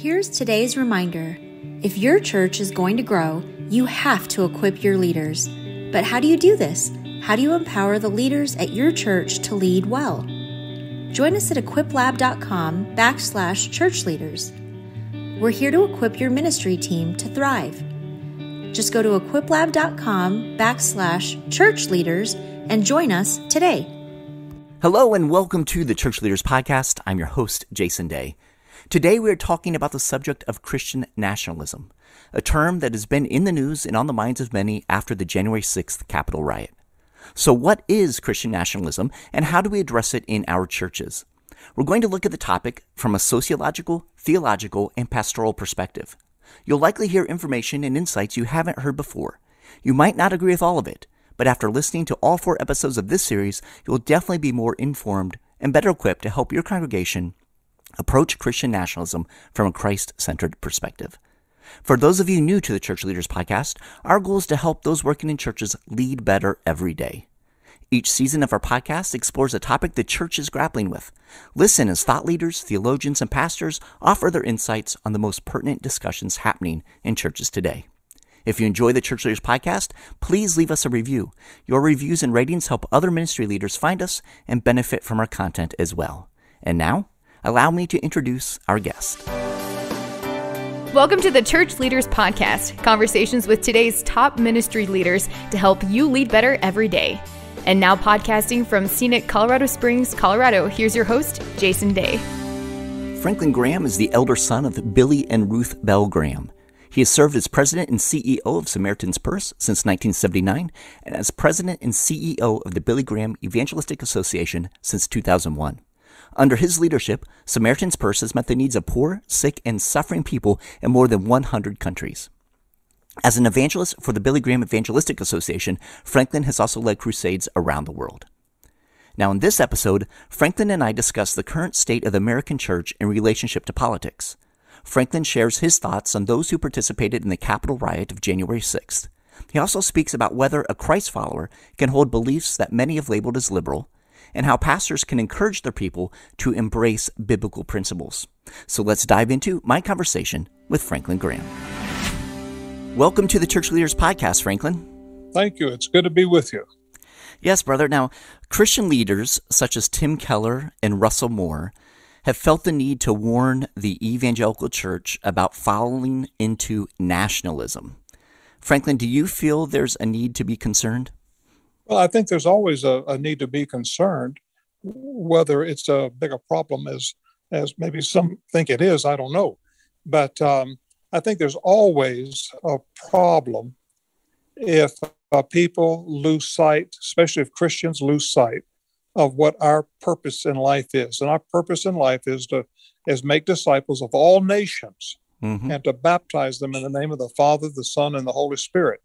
Here's today's reminder. If your church is going to grow, you have to equip your leaders. But how do you do this? How do you empower the leaders at your church to lead well? Join us at equiplab.com/churchleaders. We're here to equip your ministry team to thrive. Just go to equiplab.com/churchleaders and join us today. Hello and welcome to the Church Leaders Podcast. I'm your host, Jason Day. Today we are talking about the subject of Christian nationalism, a term that has been in the news and on the minds of many after the January 6th Capitol riot. So what is Christian nationalism, and how do we address it in our churches? We're going to look at the topic from a sociological, theological, and pastoral perspective. You'll likely hear information and insights you haven't heard before. You might not agree with all of it, but after listening to all 4 episodes of this series, you'll definitely be more informed and better equipped to help your congregation approach Christian nationalism from a Christ-centered perspective. For those of you new to the Church Leaders Podcast, our goal is to help those working in churches lead better every day. Each season of our podcast explores a topic the church is grappling with. Listen as thought leaders, theologians, and pastors offer their insights on the most pertinent discussions happening in churches today. If you enjoy the Church Leaders Podcast, please leave us a review. Your reviews and ratings help other ministry leaders find us and benefit from our content as well. And now, allow me to introduce our guest. Welcome to the Church Leaders Podcast, conversations with today's top ministry leaders to help you lead better every day. And now podcasting from scenic Colorado Springs, Colorado, here's your host, Jason Day. Franklin Graham is the elder son of Billy and Ruth Bell Graham. He has served as president and CEO of Samaritan's Purse since 1979 and as president and CEO of the Billy Graham Evangelistic Association since 2001. Under his leadership, Samaritan's Purse has met the needs of poor, sick, and suffering people in more than 100 countries. As an evangelist for the Billy Graham Evangelistic Association, Franklin has also led crusades around the world. Now in this episode, Franklin and I discuss the current state of the American church in relationship to politics. Franklin shares his thoughts on those who participated in the Capitol riot of January 6th. He also speaks about whether a Christ follower can hold beliefs that many have labeled as liberal, and how pastors can encourage their people to embrace biblical principles. So let's dive into my conversation with Franklin Graham. Welcome to the Church Leaders Podcast, Franklin. Thank you. It's good to be with you. Yes, brother. Now, Christian leaders such as Tim Keller and Russell Moore have felt the need to warn the evangelical church about falling into nationalism. Franklin, do you feel there's a need to be concerned? Well, I think there's always a need to be concerned. Whether it's a big a problem as maybe some think it is, I don't know. But I think there's always a problem if people lose sight, especially if Christians lose sight of what our purpose in life is. And our purpose in life is to make disciples of all nations and to baptize them in the name of the Father, the Son, and the Holy Spirit.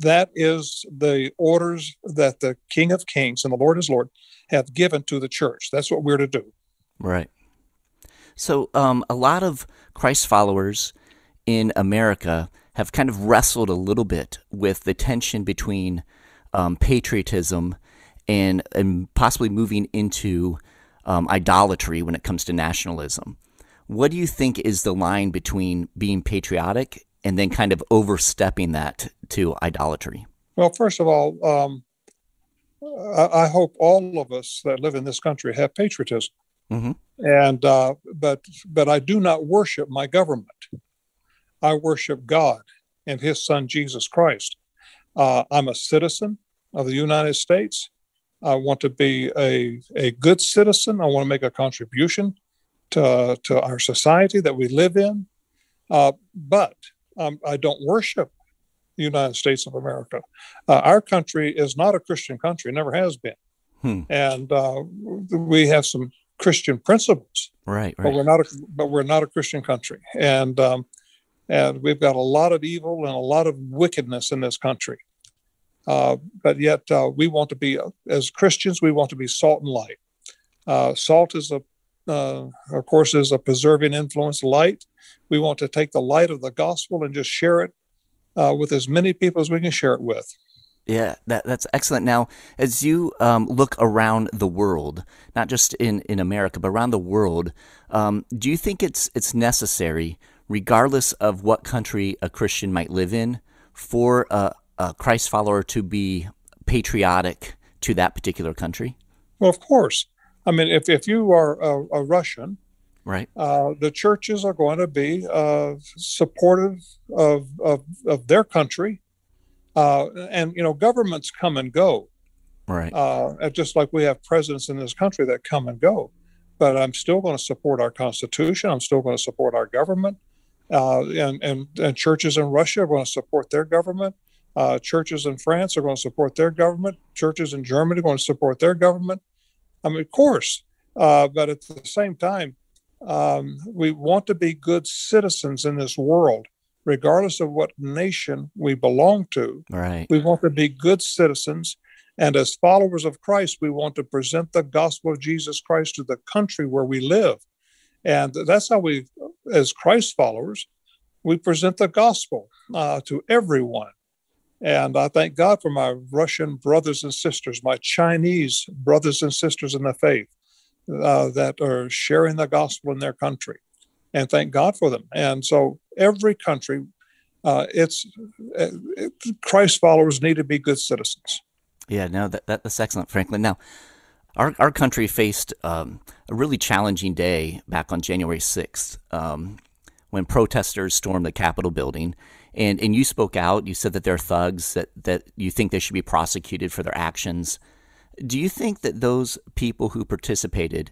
That is the orders that the King of Kings and the Lord is Lord have given to the church. That's what we're to do. Right. So a lot of Christ followers in America have kind of wrestled a little bit with the tension between patriotism and possibly moving into idolatry when it comes to nationalism. What do you think is the line between being patriotic and then kind of overstepping that to idolatry? Well, first of all, I hope all of us that live in this country have patriotism. And but I do not worship my government. I worship God and His Son, Jesus Christ. I'm a citizen of the United States. I want to be a good citizen. I want to make a contribution to our society that we live in. But I don't worship the United States of America. Our country is not a Christian country, never has been. And we have some Christian principles, right? But we're not a Christian country. And we've got a lot of evil and a lot of wickedness in this country. But yet we want to be, as Christians, we want to be salt and light. Salt is a preserving influence. Light, we want to take the light of the gospel and just share it with as many people as we can share it with. Yeah, that's excellent. Now, as you look around the world, not just in America, but around the world, Do you think it's necessary, regardless of what country a Christian might live in, for a Christ follower to be patriotic to that particular country? Well, of course. I mean, if you are a Russian, right, the churches are going to be supportive of their country, and you know, governments come and go, right? Just like we have presidents in this country that come and go. But I'm still going to support our Constitution. I'm still going to support our government, and churches in Russia are going to support their government. Churches in France are going to support their government. Churches in Germany are going to support their government. I mean, of course, but at the same time, we want to be good citizens in this world, regardless of what nation we belong to. Right. We want to be good citizens. And as followers of Christ, we want to present the gospel of Jesus Christ to the country where we live. And that's how we, as Christ followers, we present the gospel to everyone. And I thank God for my Russian brothers and sisters, my Chinese brothers and sisters in the faith that are sharing the gospel in their country. And thank God for them. And so every country, Christ followers need to be good citizens. Yeah, no, that's excellent, Franklin. Now, our country faced a really challenging day back on January 6th when protesters stormed the Capitol building. And you spoke out. You said that they're thugs, that you think they should be prosecuted for their actions. Do you think that those people who participated,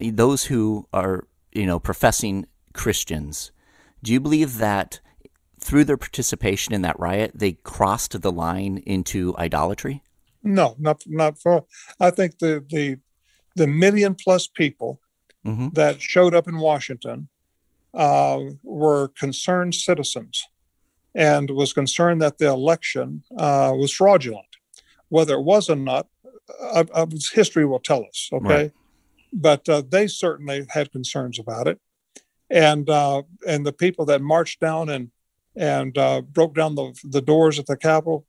those who are, you know, professing Christians, do you believe that through their participation in that riot, they crossed the line into idolatry? No, not for. I think the million plus people mm-hmm. that showed up in Washington were concerned citizens. And was concerned that the election was fraudulent. Whether it was or not, history will tell us, okay? Right. But they certainly had concerns about it. And the people that marched down and broke down the doors at the Capitol,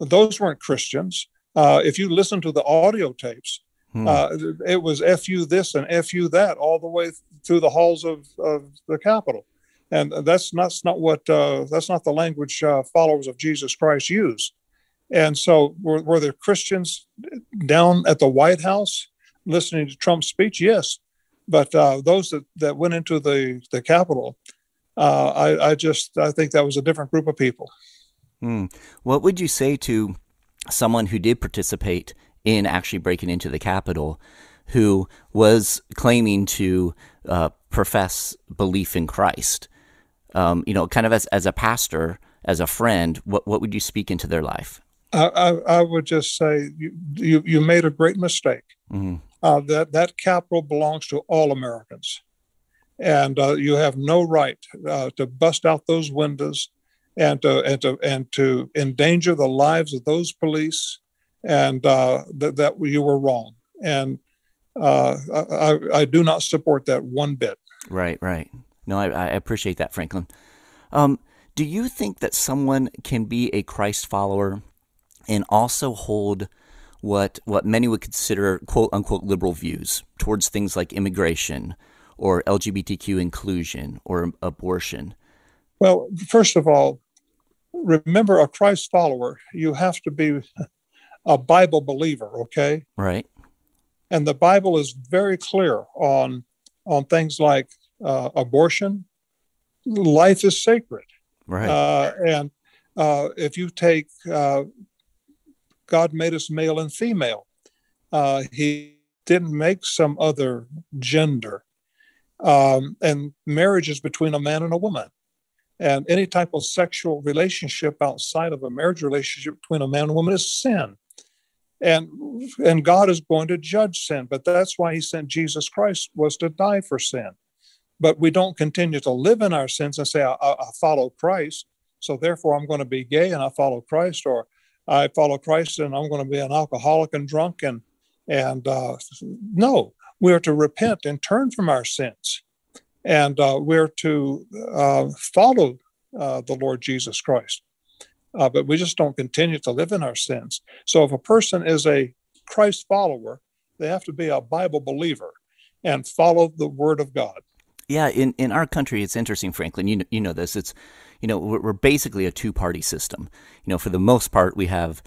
those weren't Christians. If you listen to the audio tapes, it was F you this and F you that all the way through the halls of the Capitol. And that's not the language followers of Jesus Christ use. And so were there Christians down at the White House listening to Trump's speech? Yes. But those that went into the Capitol, I think that was a different group of people. What would you say to someone who did participate in actually breaking into the Capitol, who was claiming to profess belief in Christ? You know, kind of as a pastor, as a friend, what would you speak into their life? I would just say you made a great mistake. Mm-hmm. That Capitol belongs to all Americans, and you have no right to bust out those windows and to endanger the lives of those police, and that you were wrong. And I do not support that one bit. Right, right. No, I appreciate that, Franklin. Do you think that someone can be a Christ follower and also hold what many would consider quote-unquote liberal views towards things like immigration or LGBTQ inclusion or abortion? Well, first of all, remember, a Christ follower, you have to be a Bible believer, okay? Right. And the Bible is very clear on things like abortion. Life is sacred. Right. And if you take God made us male and female, he didn't make some other gender. And marriage is between a man and a woman. And any type of sexual relationship outside of a marriage relationship between a man and a woman is sin. And God is going to judge sin. But that's why he sent Jesus Christ, was to die for sin. But we don't continue to live in our sins and say, I follow Christ, so therefore I'm going to be gay and I follow Christ, or I follow Christ and I'm going to be an alcoholic and drunk. And no, we are to repent and turn from our sins. And we're to follow the Lord Jesus Christ. But we just don't continue to live in our sins. So if a person is a Christ follower, they have to be a Bible believer. and follow the Word of God. Yeah, in our country, it's interesting, Franklin. You know this. It's, you know, we're basically a two-party system. You know, for the most part, we have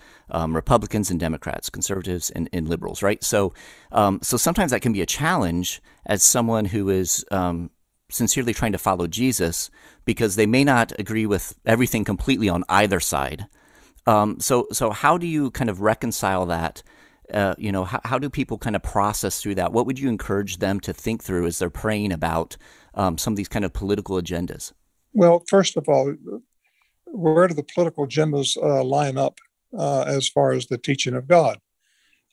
Republicans and Democrats, conservatives and liberals, right? So sometimes that can be a challenge as someone who is sincerely trying to follow Jesus, because they may not agree with everything completely on either side. So how do you kind of reconcile that? You know, how do people kind of process through that? What would you encourage them to think through as they're praying about some of these kind of political agendas? Well, first of all, where do the political agendas line up as far as the teaching of God?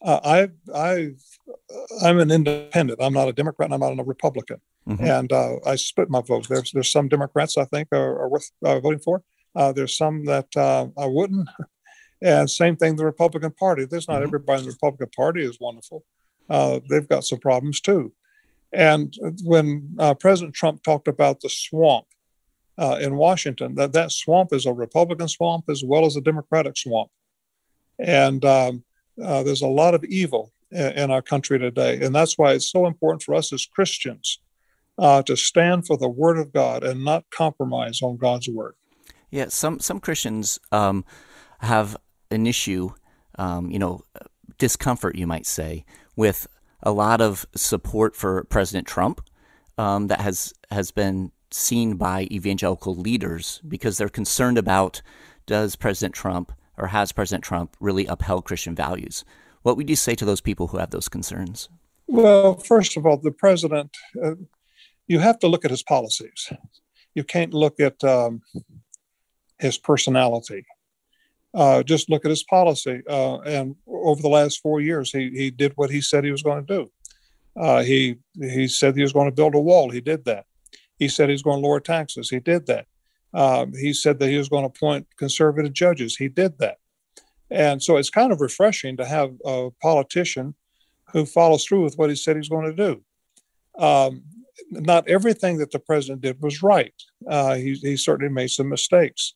I'm an independent. I'm not a Democrat, and I'm not a Republican. Mm-hmm. And I split my vote. There's some Democrats I think are worth voting for. There's some that I wouldn't. And same thing, the Republican Party. There's not everybody in the Republican Party is wonderful. They've got some problems too. And when President Trump talked about the swamp in Washington, that swamp is a Republican swamp as well as a Democratic swamp. And there's a lot of evil in our country today. And that's why it's so important for us as Christians to stand for the Word of God and not compromise on God's Word. Yeah, some Christians have an issue, you know, discomfort, you might say, with a lot of support for President Trump that has been seen by evangelical leaders, because they're concerned about, does President Trump or has President Trump really upheld Christian values? What would you say to those people who have those concerns? Well, first of all, the president, you have to look at his policies. You can't look at his personality. Just look at his policy. And over the last 4 years, he did what he said he was going to do. He said he was going to build a wall. He did that. He said he was going to lower taxes. He did that. He said that he was going to appoint conservative judges. He did that. And so it's kind of refreshing to have a politician who follows through with what he said he's going to do. Not everything that the president did was right. He certainly made some mistakes.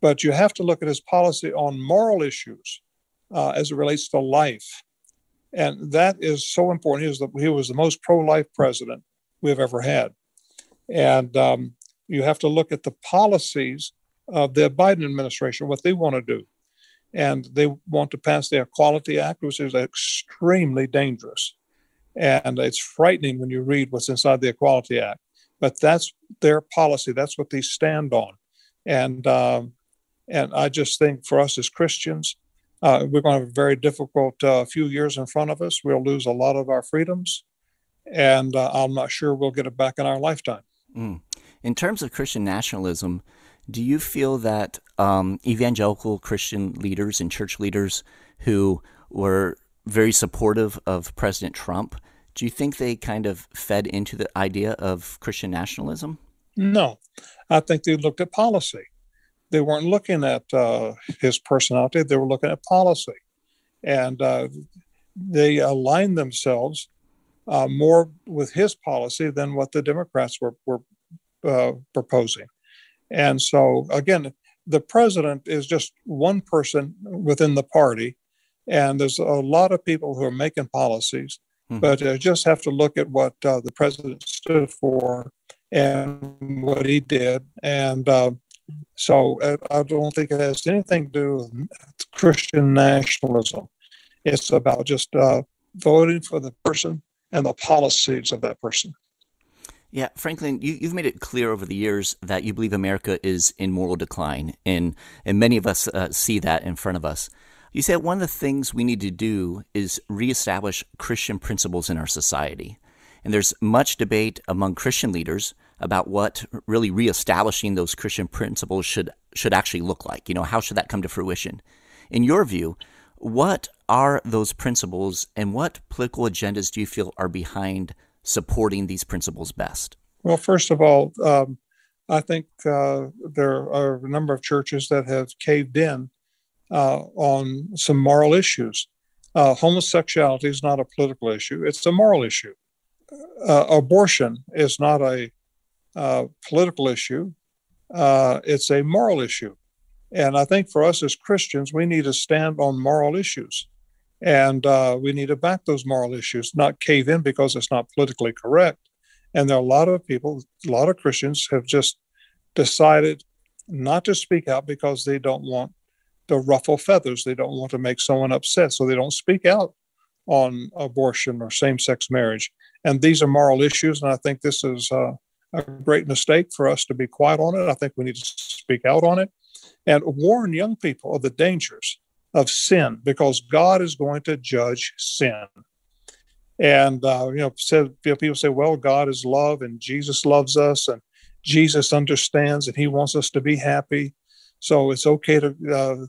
But you have to look at his policy on moral issues as it relates to life. And that is so important. He was the most pro-life president we've ever had. And you have to look at the policies of the Biden administration, what they want to do. And they want to pass the Equality Act, which is extremely dangerous. And it's frightening when you read what's inside the Equality Act. But that's their policy. That's what they stand on. And I just think for us as Christians, we're going to have a very difficult few years in front of us. We'll lose a lot of our freedoms, and I'm not sure we'll get it back in our lifetime. Mm. In terms of Christian nationalism, do you feel that evangelical Christian leaders and church leaders who were very supportive of President Trump, do you think they kind of fed into the idea of Christian nationalism? No. I think they looked at policy. They weren't looking at his personality. They were looking at policy. And they aligned themselves more with his policy than what the Democrats were proposing. And so, again, the president is just one person within the party, and there's a lot of people who are making policies, but just have to look at what the president stood for and what he did. And so I don't think it has anything to do with Christian nationalism. It's about just voting for the person and the policies of that person. Yeah, Franklin, you've made it clear over the years that you believe America is in moral decline, and many of us see that in front of us. You said one of the things we need to do is reestablish Christian principles in our society. And there's much debate among Christian leaders about what really reestablishing those Christian principles should actually look like. You know, how should that come to fruition? In your view, what are those principles, and what political agendas do you feel are behind supporting these principles best? Well, first of all, I think there are a number of churches that have caved in on some moral issues. Homosexuality is not a political issue. It's a moral issue. Abortion is not a political issue. It's a moral issue. And I think for us as Christians, we need to stand on moral issues And we need to back those moral issues, not cave in because it's not politically correct. And there are a lot of people, a lot of Christians have just decided not to speak out because they don't want to ruffle feathers. They don't want to make someone upset, so they don't speak out on abortion or same-sex marriage. And these are moral issues, and I think this is a great mistake for us to be quiet on it. I think we need to speak out on it and warn young people of the dangers of sin, because God is going to judge sin. And, people say, well, God is love and Jesus loves us and Jesus understands and he wants us to be happy. So it's okay to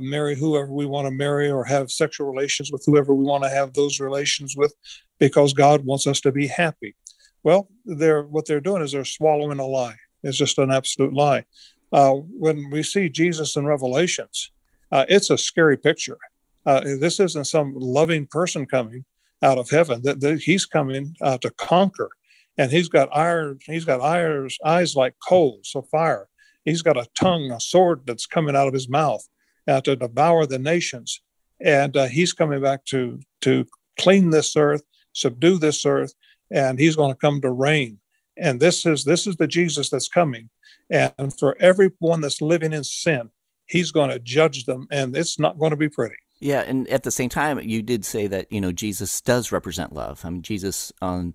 marry whoever we want to marry or have sexual relations with whoever we want to have those relations with because God wants us to be happy. Well, what they're doing is they're swallowing a lie. It's just an absolute lie. When we see Jesus in Revelations, it's a scary picture. This isn't some loving person coming out of heaven. He's coming to conquer, and he's got eyes like coals of fire. He's got a tongue, a sword that's coming out of his mouth to devour the nations. And he's coming back to clean this earth, subdue this earth, and he's going to come to reign. And this is the Jesus that's coming. And for everyone that's living in sin, he's going to judge them, and it's not going to be pretty. Yeah, and at the same time, you did say that, Jesus does represent love. I mean, Jesus on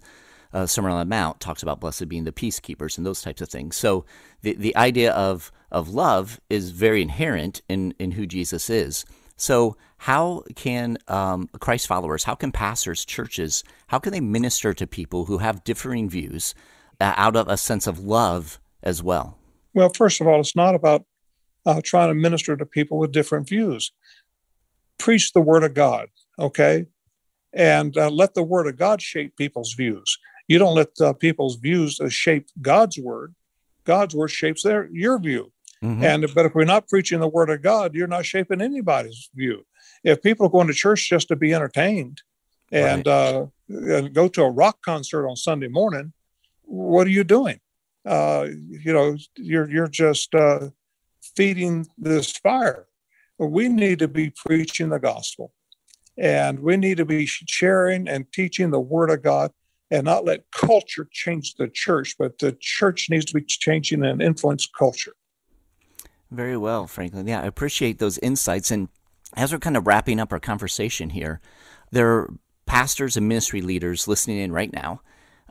Sermon on the Mount talks about blessed being the peacekeepers and those types of things. So the idea of love is very inherent in who Jesus is. So how can Christ followers, how can pastors, churches, how can they minister to people who have differing views out of a sense of love as well? Well, first of all, it's not about trying to minister to people with different views. Preach the Word of God, okay? And let the Word of God shape people's views. You don't let people's views shape God's Word. God's Word shapes your view. Mm-hmm. But if we're not preaching the Word of God, you're not shaping anybody's view. If people are going to church just to be entertained and go to a rock concert on Sunday morning, what are you doing? You're just... feeding this fire. We need to be preaching the gospel, and we need to be sharing and teaching the Word of God, and not let culture change the church, but the church needs to be changing and influence culture. Very well, Franklin. Yeah, I appreciate those insights. And as we're kind of wrapping up our conversation here, there are pastors and ministry leaders listening in right now.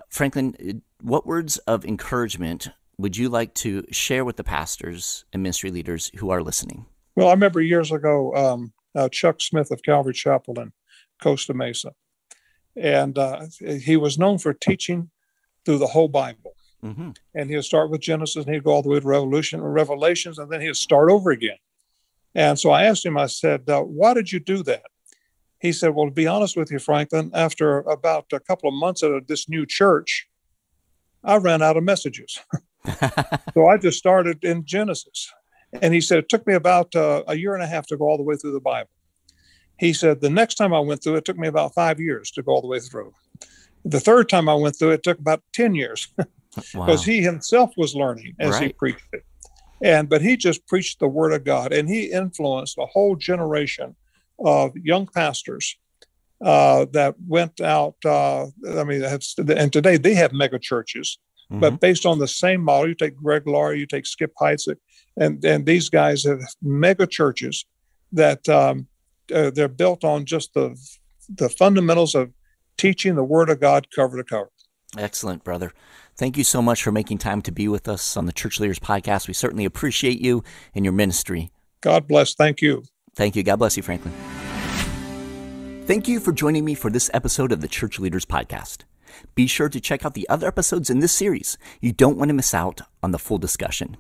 Franklin, what words of encouragement would you like to share with the pastors and ministry leaders who are listening? Well, I remember years ago, Chuck Smith of Calvary Chapel in Costa Mesa. And he was known for teaching through the whole Bible. Mm-hmm. And he would start with Genesis, and he'd go all the way to Revelations, and then he would start over again. And so I asked him, I said, why did you do that? He said, well, to be honest with you, Franklin, after about a couple of months at this new church, I ran out of messages. So I just started in Genesis. And he said, it took me about a year and a half to go all the way through the Bible. He said, the next time I went through, it took me about 5 years to go all the way through. The third time I went through, it took about 10 years because wow. He himself was learning as right. He preached it. But he just preached the Word of God, and he influenced a whole generation of young pastors that went out. And today they have mega churches. Mm-hmm. But based on the same model, you take Greg Laurie, you take Skip Heitzig, and these guys have mega churches that they're built on just the fundamentals of teaching the Word of God cover to cover. Excellent, brother. Thank you so much for making time to be with us on the Church Leaders Podcast. We certainly appreciate you and your ministry. God bless. Thank you. Thank you. God bless you, Franklin. Thank you for joining me for this episode of the Church Leaders Podcast. Be sure to check out the other episodes in this series. You don't want to miss out on the full discussion.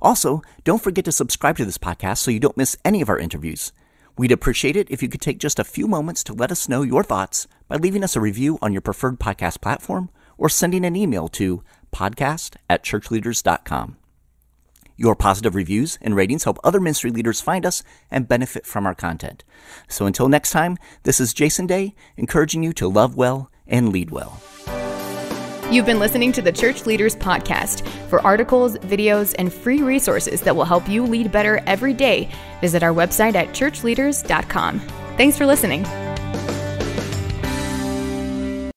Also, don't forget to subscribe to this podcast so you don't miss any of our interviews. We'd appreciate it if you could take just a few moments to let us know your thoughts by leaving us a review on your preferred podcast platform or sending an email to podcast@churchleaders.com. Your positive reviews and ratings help other ministry leaders find us and benefit from our content. So until next time, this is Jason Day, encouraging you to love well and lead well. You've been listening to the Church Leaders Podcast. For articles, videos, and free resources that will help you lead better every day, visit our website at churchleaders.com. Thanks for listening.